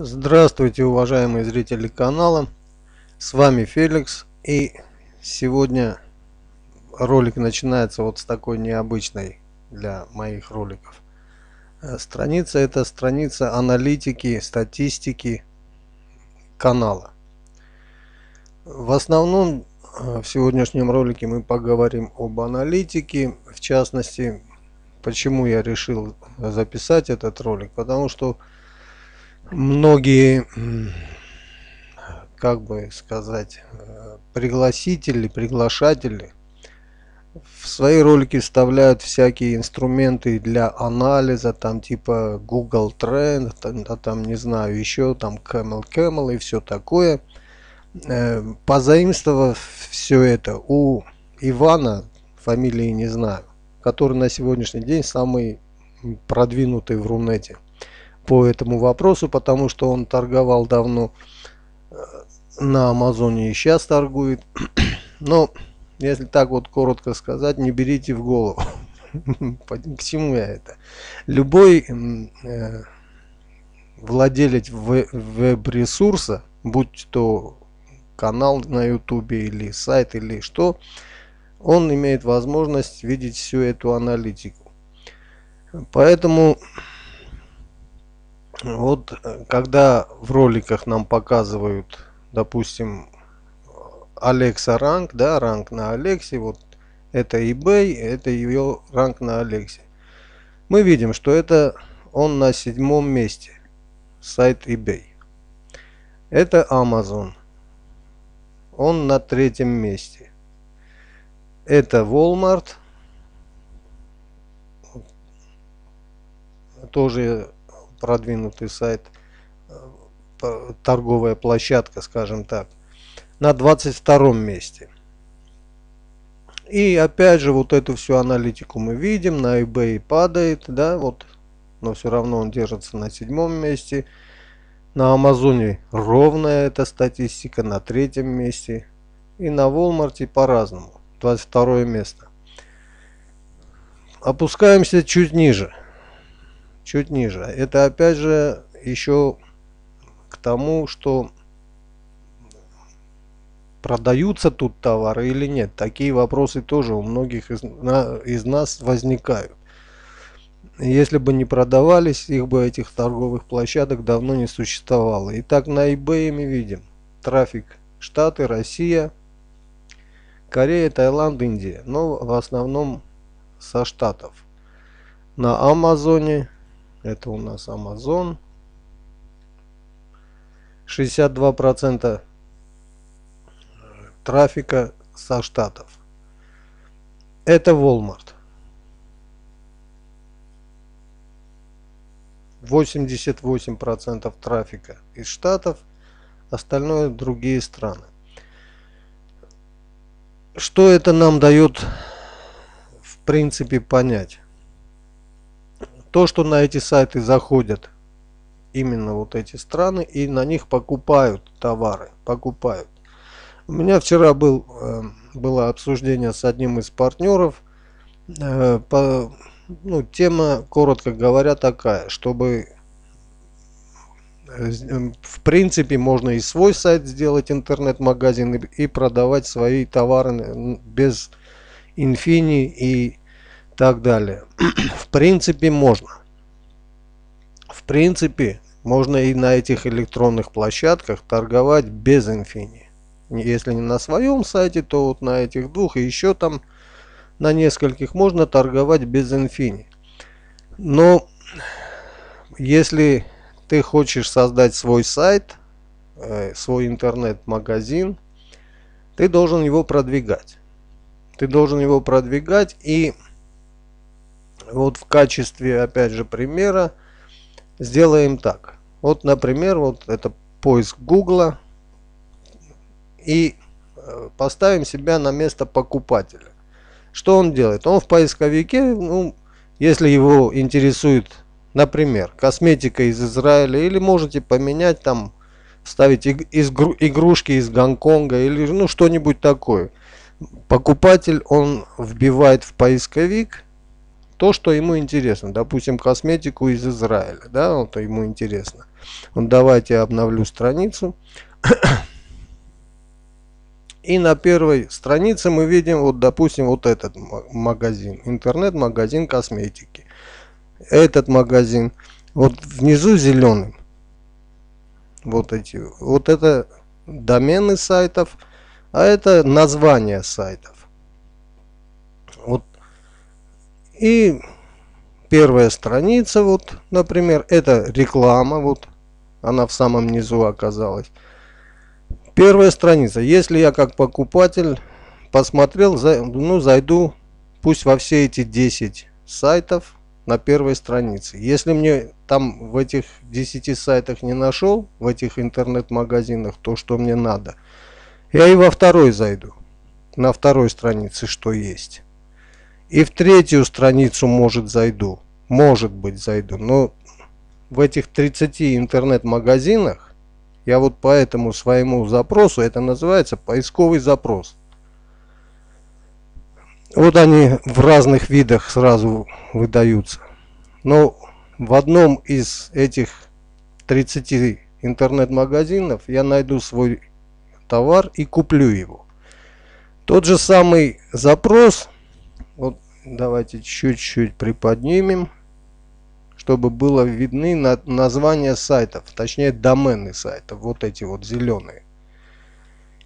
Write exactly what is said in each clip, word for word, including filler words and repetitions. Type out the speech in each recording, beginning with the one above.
Здравствуйте, уважаемые зрители канала, с вами Феликс, и сегодня ролик начинается вот с такой необычной для моих роликов страница. Это страница аналитики, статистики канала. В основном в сегодняшнем ролике мы поговорим об аналитике, в частности, почему я решил записать этот ролик, потому что многие, как бы сказать, пригласители, приглашатели в свои ролики вставляют всякие инструменты для анализа, там типа Google Trend, там, да, там не знаю, еще там CamelCamel и все такое. Позаимствовав все это у Ивана, фамилии не знаю, который на сегодняшний день самый продвинутый в Рунете по этому вопросу, потому что он торговал давно на Амазоне и сейчас торгует. Но если так вот коротко сказать, не берите в голову. К чему я это? Любой э, владелец веб-ресурса, будь то канал на ютубе или сайт или что, он имеет возможность видеть всю эту аналитику. Поэтому вот когда в роликах нам показывают, допустим, Alexa ранг, да, ранг на Алексе, вот это eBay, это ее ранг на Алексе, мы видим, что это он на седьмом месте, сайт eBay. Это Amazon, он на третьем месте. Это Walmart, тоже продвинутый сайт, торговая площадка, скажем так, на двадцать втором месте. И опять же вот эту всю аналитику мы видим, на eBay падает, да, вот, но все равно он держится на седьмом месте. На Амазоне ровная эта статистика, на третьем месте. И на Walmart по-разному, двадцать второе место. Опускаемся чуть ниже. Чуть ниже. Это опять же еще к тому, что продаются тут товары или нет. Такие вопросы тоже у многих из, на, из нас возникают. Если бы не продавались, их бы этих торговых площадок давно не существовало. Итак, на eBay мы видим трафик: Штаты, Россия, Корея, Таиланд, Индия. Но в основном со Штатов. На Амазоне, это у нас Amazon, шестьдесят два процента трафика со Штатов. Это Walmart, восемьдесят восемь процентов трафика из Штатов, остальное другие страны. Что это нам дает в принципе понять? То, что на эти сайты заходят именно вот эти страны и на них покупают товары, покупают. У меня вчера был, было обсуждение с одним из партнеров по... Ну, тема, коротко говоря, такая, чтобы в принципе можно и свой сайт сделать, интернет-магазин, и продавать свои товары без Infinii и так далее. В принципе можно. В принципе можно и на этих электронных площадках торговать без Infinii. Если не на своем сайте, то вот на этих двух и еще там на нескольких можно торговать без Infinii. Но если ты хочешь создать свой сайт, свой интернет-магазин, ты должен его продвигать. Ты должен его продвигать. И вот в качестве, опять же, примера сделаем так. Вот, например, вот это поиск Google. И поставим себя на место покупателя. Что он делает? Он в поисковике, ну, если его интересует, например, косметика из Израиля, или можете поменять там, вставить игрушки из Гонконга или ну что-нибудь такое. Покупатель, он вбивает в поисковик то, что ему интересно. Допустим, косметику из Израиля, да, вот ему интересно. Вот давайте я обновлю страницу. И на первой странице мы видим, вот, допустим, вот этот магазин. Интернет-магазин косметики. Этот магазин. Вот внизу зеленым. Вот эти. Вот это домены сайтов. А это название сайтов. Вот. И первая страница, вот, например, это реклама. Вот она в самом низу оказалась. Первая страница. Если я как покупатель посмотрел, ну, зайду, пусть во все эти десять сайтов на первой странице. Если мне там в этих десяти сайтах не нашел, в этих интернет-магазинах, то, что мне надо, я и во второй зайду. На второй странице что есть. И в третью страницу может зайду. Может быть зайду. Но в этих тридцати интернет-магазинах я вот по этому своему запросу, это называется поисковый запрос. Вот они в разных видах сразу выдаются. Но в одном из этих тридцати интернет-магазинов я найду свой товар и куплю его. Тот же самый запрос. Вот давайте чуть-чуть приподнимем, чтобы было видны на, названия сайтов, точнее домены сайтов, вот эти вот зеленые.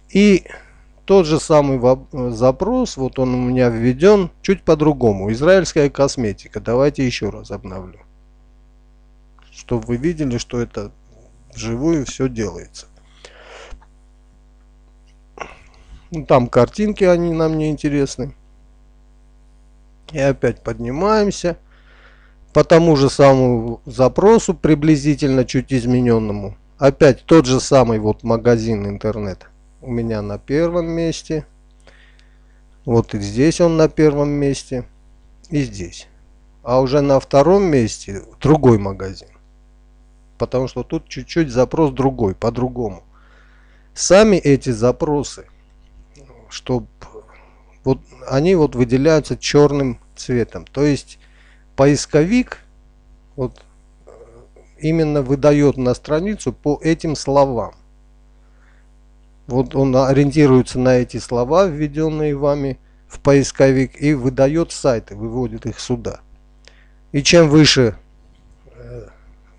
И тот же самый запрос, вот он у меня введен чуть по-другому. Израильская косметика. Давайте еще раз обновлю, чтобы вы видели, что это вживую все делается. Там картинки, они нам не интересны. И опять поднимаемся по тому же самому запросу, приблизительно чуть измененному. Опять тот же самый вот магазин интернет у меня на первом месте. Вот и здесь он на первом месте. И здесь. А уже на втором месте другой магазин. Потому что тут чуть-чуть запрос другой, по-другому. Сами эти запросы, чтобы... Вот они вот выделяются черным цветом. То есть поисковик вот именно выдает на страницу по этим словам. Вот он ориентируется на эти слова, введенные вами в поисковик, и выдает сайты, выводит их сюда. И чем выше,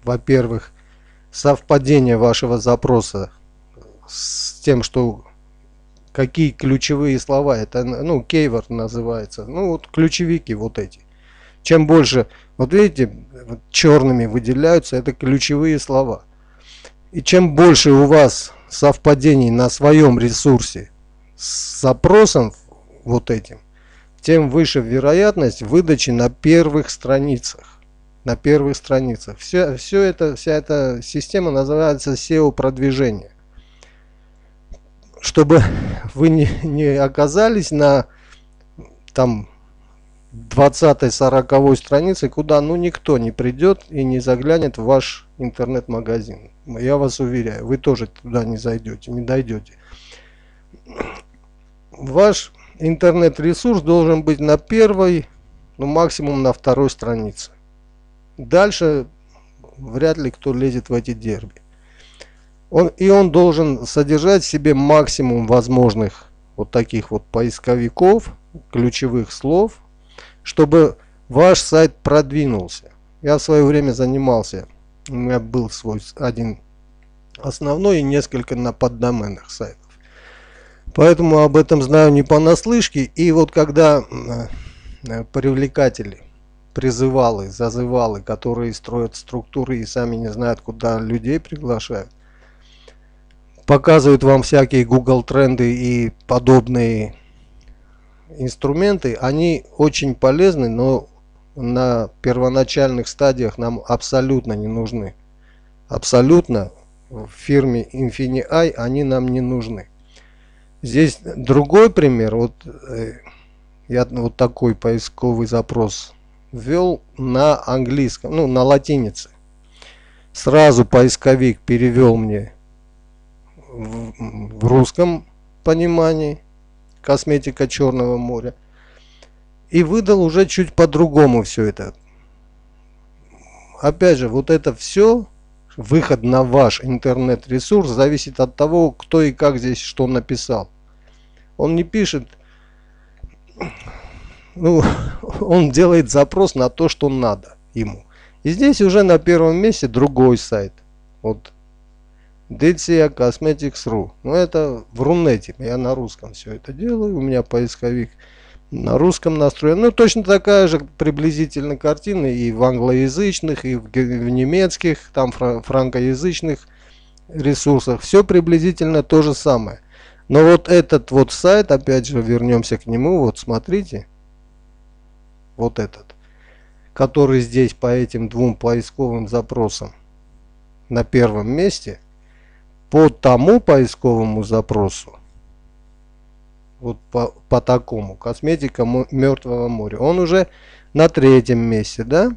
во-первых, совпадение вашего запроса с тем, что... Какие ключевые слова, это, ну, keyword называется, ну, вот ключевики вот эти. Чем больше, вот видите, вот черными выделяются, это ключевые слова. И чем больше у вас совпадений на своем ресурсе с запросом вот этим, тем выше вероятность выдачи на первых страницах. На первых страницах. Все, все это, вся эта система называется сео-продвижение. Чтобы вы не, не оказались на там двадцатой-сороковой странице, куда ну никто не придет и не заглянет в ваш интернет-магазин. Я вас уверяю, вы тоже туда не зайдете, не дойдете. Ваш интернет-ресурс должен быть на первой, ну максимум на второй странице. Дальше вряд ли кто лезет в эти дерби. Он, и он должен содержать в себе максимум возможных вот таких вот поисковиков, ключевых слов, чтобы ваш сайт продвинулся. Я в свое время занимался, у меня был свой один основной и несколько на поддоменах сайтов. Поэтому об этом знаю не понаслышке. И вот когда привлекатели, призывалы, зазывалы, которые строят структуры и сами не знают, куда людей приглашают, показывают вам всякие Google тренды и подобные инструменты, они очень полезны, но на первоначальных стадиях нам абсолютно не нужны. Абсолютно в фирме Infinii они нам не нужны. Здесь другой пример. Вот я вот такой поисковый запрос ввел на английском, ну на латинице. Сразу поисковик перевел мне в русском понимании косметика Черного моря и выдал уже чуть по-другому все это. Опять же, вот это все выход на ваш интернет-ресурс зависит от того, кто и как здесь что написал. Он не пишет, ну, он делает запрос на то, что надо ему. И здесь уже на первом месте другой сайт. Вот. Ditsia Cosmetics точка ру. Ну, это в Рунете. Я на русском все это делаю. У меня поисковик на русском настроен. Ну, точно такая же приблизительно картина и в англоязычных, и в немецких, там франкоязычных ресурсах. Все приблизительно то же самое. Но вот этот вот сайт, опять же, вернемся к нему. Вот смотрите. Вот этот, который здесь по этим двум поисковым запросам на первом месте, по тому поисковому запросу, вот по, по такому, косметика Мертвого моря, он уже на третьем месте, да?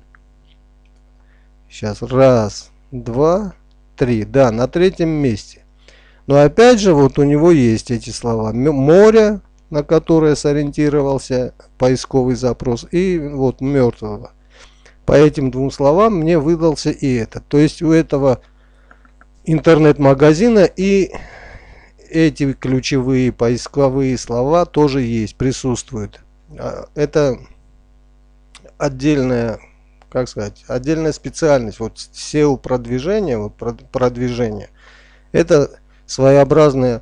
Сейчас, раз, два, три, да, на третьем месте. Но опять же, вот у него есть эти слова, море, на которое сориентировался поисковый запрос, и вот мертвого. По этим двум словам мне выдался и это. То есть у этого интернет-магазина и эти ключевые поисковые слова тоже есть, присутствуют. Это отдельная, как сказать, отдельная специальность. Вот сео-продвижение, вот продвижение, это своеобразная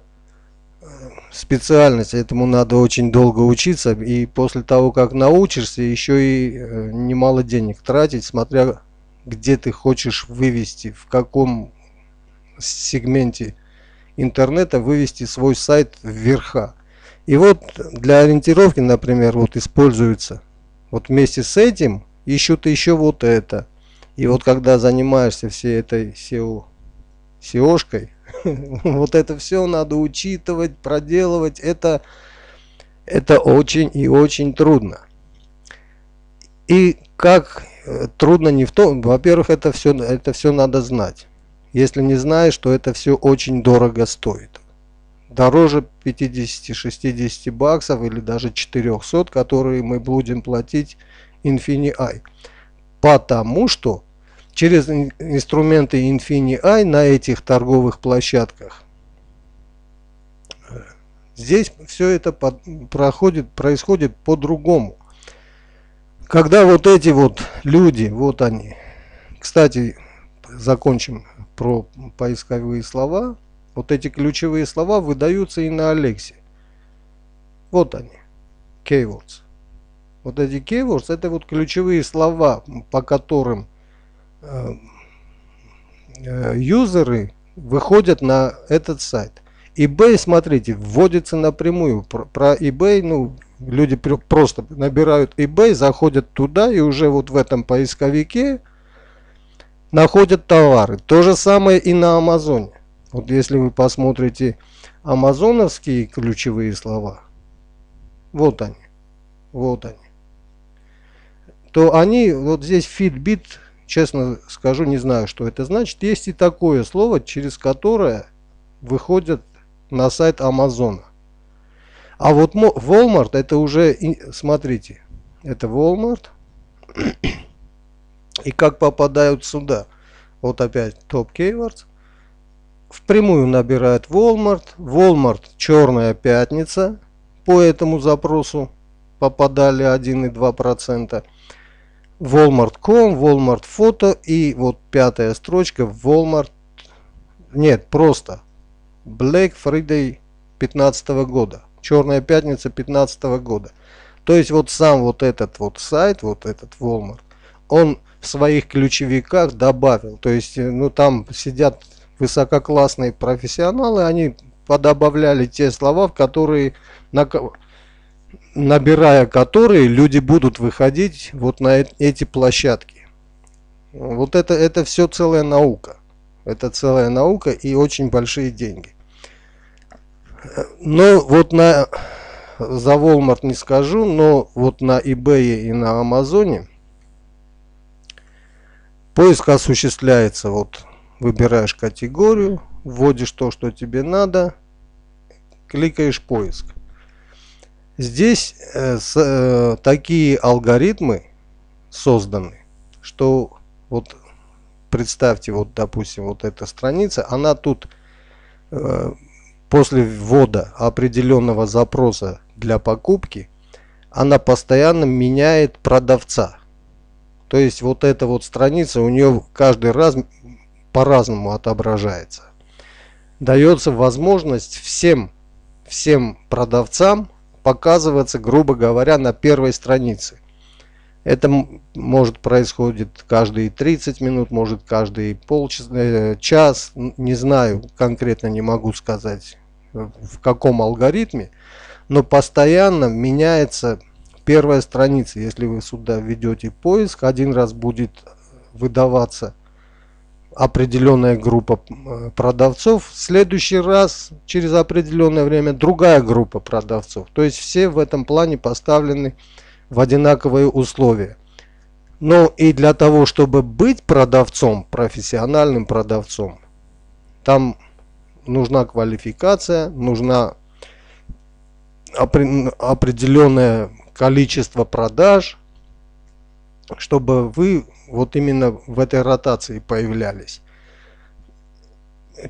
специальность, этому надо очень долго учиться, и после того как научишься, еще и немало денег тратить, смотря где ты хочешь вывести, в каком сегменте интернета вывести свой сайт вверха. И вот для ориентировки, например, вот используется вот вместе с этим ищут еще вот это. И вот когда занимаешься всей этой сео сеошкой, вот это все надо учитывать, проделывать. Это, это очень и очень трудно. И как трудно не в том, во-первых, это все, это все надо знать. Если не знаешь, то это все очень дорого стоит. Дороже пятидесяти-шестидесяти баксов или даже четырехсот, которые мы будем платить Infinii. Потому что через инструменты Infinii на этих торговых площадках здесь все это под, проходит, происходит по-другому. Когда вот эти вот люди, вот они. Кстати, закончим про поисковые слова. Вот эти ключевые слова выдаются и на Алексе. Вот они, keywords. Вот эти keywords, это вот ключевые слова, по которым юзеры выходят на этот сайт. eBay, смотрите, вводится напрямую. Про, про eBay, ну, люди при, просто набирают eBay, заходят туда и уже вот в этом поисковике находят товары. То же самое и на Амазоне. Вот если вы посмотрите амазоновские ключевые слова, вот они, вот они, то они, вот здесь Fitbit, честно скажу, не знаю, что это значит. Есть и такое слово, через которое выходят на сайт Амазона. А вот Walmart, это уже, смотрите, это Walmart. И как попадают сюда? Вот опять топ keywords. Впрямую набирают Walmart. Walmart, Черная пятница. По этому запросу попадали один и два процента. Walmart точка ком, Walmart фото и вот пятая строчка Walmart, нет, просто Black Friday пятнадцатого года, Черная пятница пятнадцатого года. То есть вот сам вот этот вот сайт, вот этот Walmart, он в своих ключевиках добавил, то есть, ну, там сидят высококлассные профессионалы, они подобавляли те слова, в которые на набирая которые люди будут выходить вот на эти площадки. Вот это, это все целая наука. Это целая наука и очень большие деньги. Но вот на, за Walmart не скажу, но вот на eBay и на Амазоне поиск осуществляется. Вот выбираешь категорию, вводишь то, что тебе надо, кликаешь поиск. Здесь э, с, э, такие алгоритмы созданы, что вот представьте, вот, допустим, вот эта страница, она тут э, после ввода определенного запроса для покупки, она постоянно меняет продавца. То есть вот эта вот страница у нее каждый раз по-разному отображается. Дается возможность всем, всем продавцам показываться, грубо говоря, на первой странице. Это может происходить каждые тридцать минут, может каждые полчаса, час, не знаю, конкретно не могу сказать в каком алгоритме, но постоянно меняется первая страница. Если вы сюда введете поиск, один раз будет выдаваться определенная группа продавцов, в следующий раз через определенное время другая группа продавцов. То есть все в этом плане поставлены в одинаковые условия. Но и для того, чтобы быть продавцом, профессиональным продавцом, там нужна квалификация, нужна определенное количество продаж, чтобы вы вот именно в этой ротации появлялись.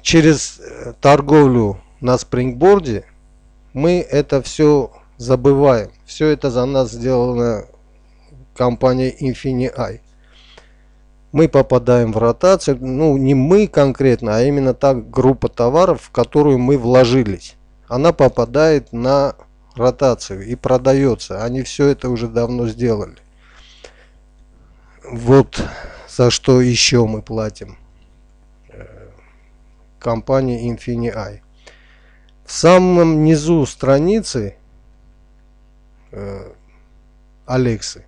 Через торговлю на спрингборде мы это все забываем. Все это за нас сделана компания Infinii. Мы попадаем в ротацию, ну не мы конкретно, а именно та группа товаров, в которую мы вложились. Она попадает на ротацию и продается. Они все это уже давно сделали. Вот за что еще мы платим компании Infinii. В самом низу страницы Алексы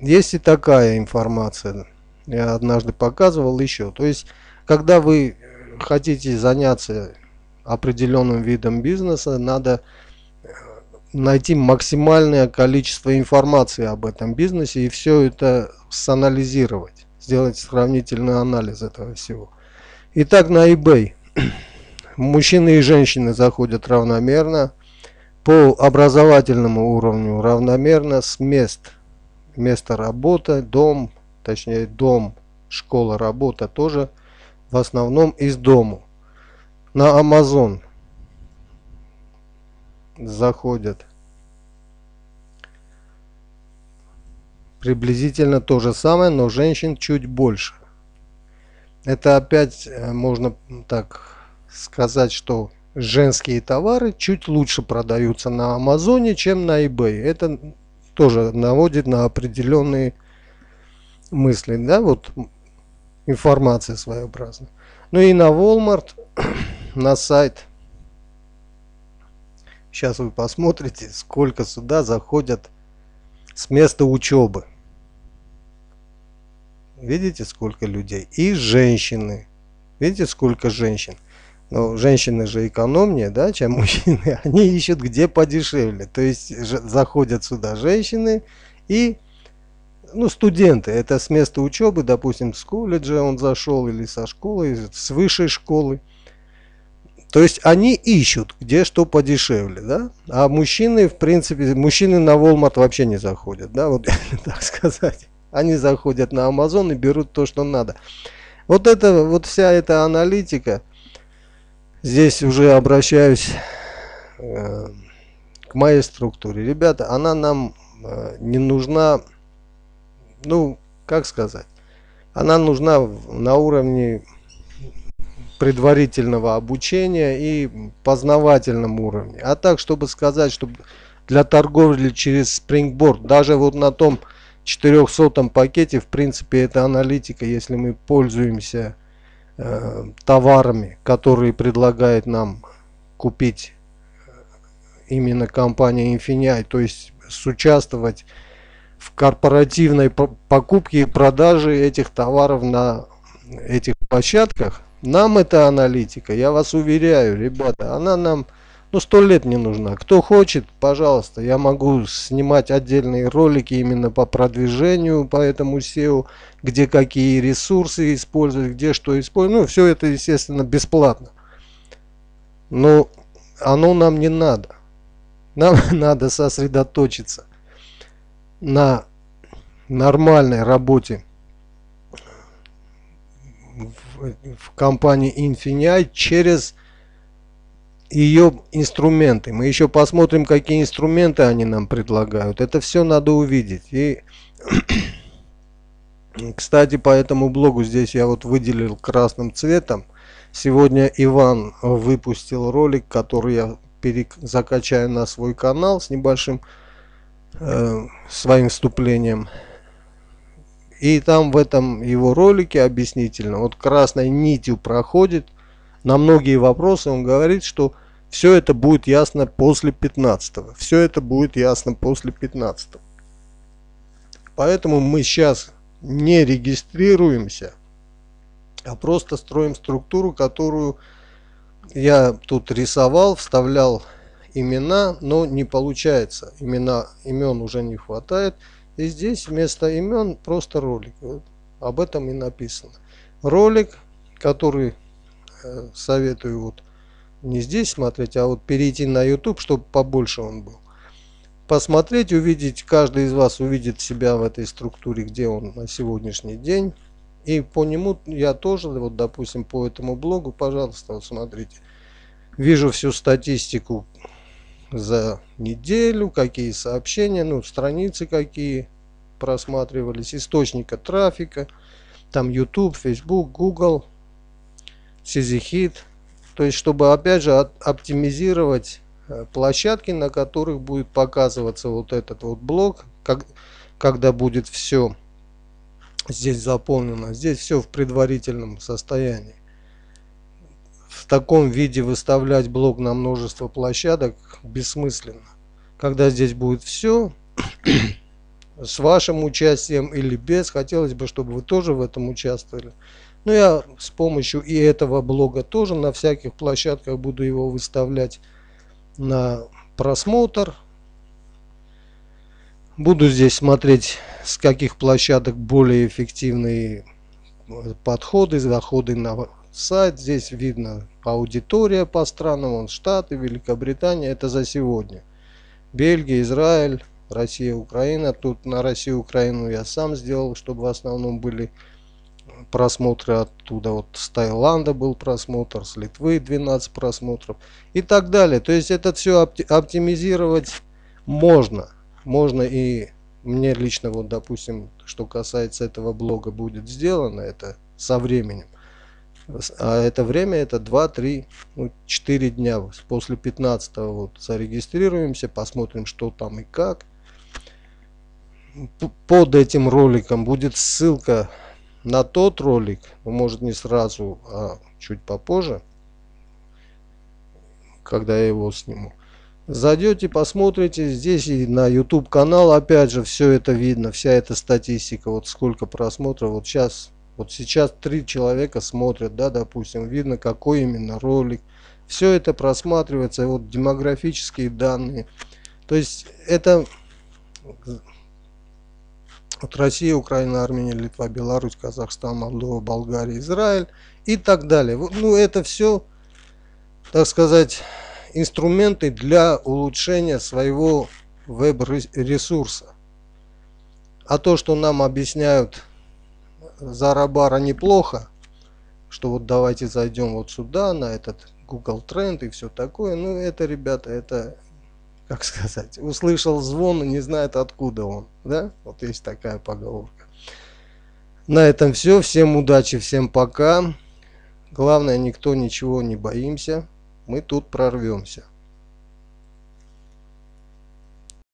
есть и такая информация. Я однажды показывал еще. То есть, когда вы хотите заняться определенным видом бизнеса, надо найти максимальное количество информации об этом бизнесе и все это санализировать, сделать сравнительный анализ этого всего. Итак, на eBay мужчины и женщины заходят равномерно, по образовательному уровню равномерно, с мест, место работы, дом, точнее дом, школа, работа тоже в основном из дому. На Amazon заходят приблизительно то же самое, но женщин чуть больше. Это опять можно так сказать, что женские товары чуть лучше продаются на Амазоне, чем на eBay. Это тоже наводит на определенные мысли, да, вот информация своеобразная. Ну и на Walmart, на сайт. Сейчас вы посмотрите, сколько сюда заходят с места учебы. Видите, сколько людей? И женщины. Видите, сколько женщин? Но женщины же экономнее, да, чем мужчины. Они ищут где подешевле. То есть заходят сюда женщины и, ну, студенты. Это с места учебы, допустим, с колледжа он зашел или со школы, с высшей школы. То есть они ищут где что подешевле, да? А мужчины, в принципе, мужчины на Walmart вообще не заходят, да, вот так сказать. Они заходят на Amazon и берут то, что надо. Вот это, вот вся эта аналитика. Здесь уже обращаюсь э, к моей структуре. Ребята, она нам э, не нужна, ну, как сказать, она нужна на уровне предварительного обучения и познавательном уровне. А так, чтобы сказать, чтобы для торговли через Springboard, даже вот на том четырёхсотом пакете, в принципе, это аналитика, если мы пользуемся товарами, которые предлагает нам купить именно компания Infinii, то есть участвовать в корпоративной покупке и продаже этих товаров на этих площадках, нам эта аналитика, я вас уверяю, ребята, она нам ну сто лет не нужна. Кто хочет, пожалуйста, я могу снимать отдельные ролики именно по продвижению, по этому сео, где какие ресурсы использовать, где что использовать. Ну, все это, естественно, бесплатно. Но оно нам не надо. Нам надо сосредоточиться на нормальной работе в компании Infinii через ее инструменты. Мы еще посмотрим, какие инструменты они нам предлагают. Это все надо увидеть. И, кстати, по этому блогу здесь я вот выделил красным цветом. Сегодня Иван выпустил ролик, который я закачаю на свой канал с небольшим э, своим вступлением. И там в этом его ролике объяснительно, вот красной нитью проходит на многие вопросы, он говорит, что все это будет ясно после пятнадцатого. Все это будет ясно после пятнадцатого. Поэтому мы сейчас не регистрируемся, а просто строим структуру, которую я тут рисовал, вставлял имена, но не получается. Имена, имен уже не хватает. И здесь вместо имен просто ролик. Вот об этом и написано. Ролик, который э, советую вот не здесь смотреть, а вот перейти на YouTube, чтобы побольше он был. Посмотреть, увидеть, каждый из вас увидит себя в этой структуре, где он на сегодняшний день. И по нему я тоже, вот допустим, по этому блогу, пожалуйста, вот смотрите. Вижу всю статистику за неделю, какие сообщения, ну страницы какие просматривались, источника трафика, там YouTube, Facebook, Google, си зет хит. То есть, чтобы опять же от, оптимизировать площадки, на которых будет показываться вот этот вот блок, как, когда будет все здесь заполнено. Здесь все в предварительном состоянии. В таком виде выставлять блок на множество площадок бессмысленно. Когда здесь будет все, с вашим участием или без, хотелось бы, чтобы вы тоже в этом участвовали. Но я с помощью и этого блога тоже на всяких площадках буду его выставлять на просмотр. Буду здесь смотреть, с каких площадок более эффективные подходы, заходы на сайт. Здесь видно аудитория по странам, он Штаты, Великобритания, это за сегодня. Бельгия, Израиль, Россия, Украина. Тут на Россию, Украину я сам сделал, чтобы в основном были просмотры оттуда. Вот с Таиланда был просмотр, с Литвы двенадцать просмотров и так далее. То есть это все оптимизировать можно. Можно и мне лично, вот допустим, что касается этого блога, будет сделано это со временем. А это время, это два, три, ну, четыре дня. После пятнадцатого вот зарегистрируемся, посмотрим, что там и как. Под этим роликом будет ссылка на тот ролик, может не сразу, а чуть попозже, когда я его сниму. Зайдете, посмотрите, здесь и на YouTube канал, опять же, все это видно, вся эта статистика, вот сколько просмотров, вот сейчас... Вот сейчас три человека смотрят, да, допустим, видно, какой именно ролик. Все это просматривается, вот демографические данные. То есть это вот Россия, Украина, Армения, Литва, Беларусь, Казахстан, Молдова, Болгария, Израиль и так далее. Ну, это все, так сказать, инструменты для улучшения своего веб-ресурса. А то, что нам объясняют Зарабара неплохо, что вот давайте зайдем вот сюда на этот Google Trend и все такое. Ну это, ребята, это, как сказать, услышал звон и не знает, откуда он, да? Вот есть такая поговорка. На этом все. Всем удачи, всем пока. Главное, никто ничего не боимся. Мы тут прорвемся.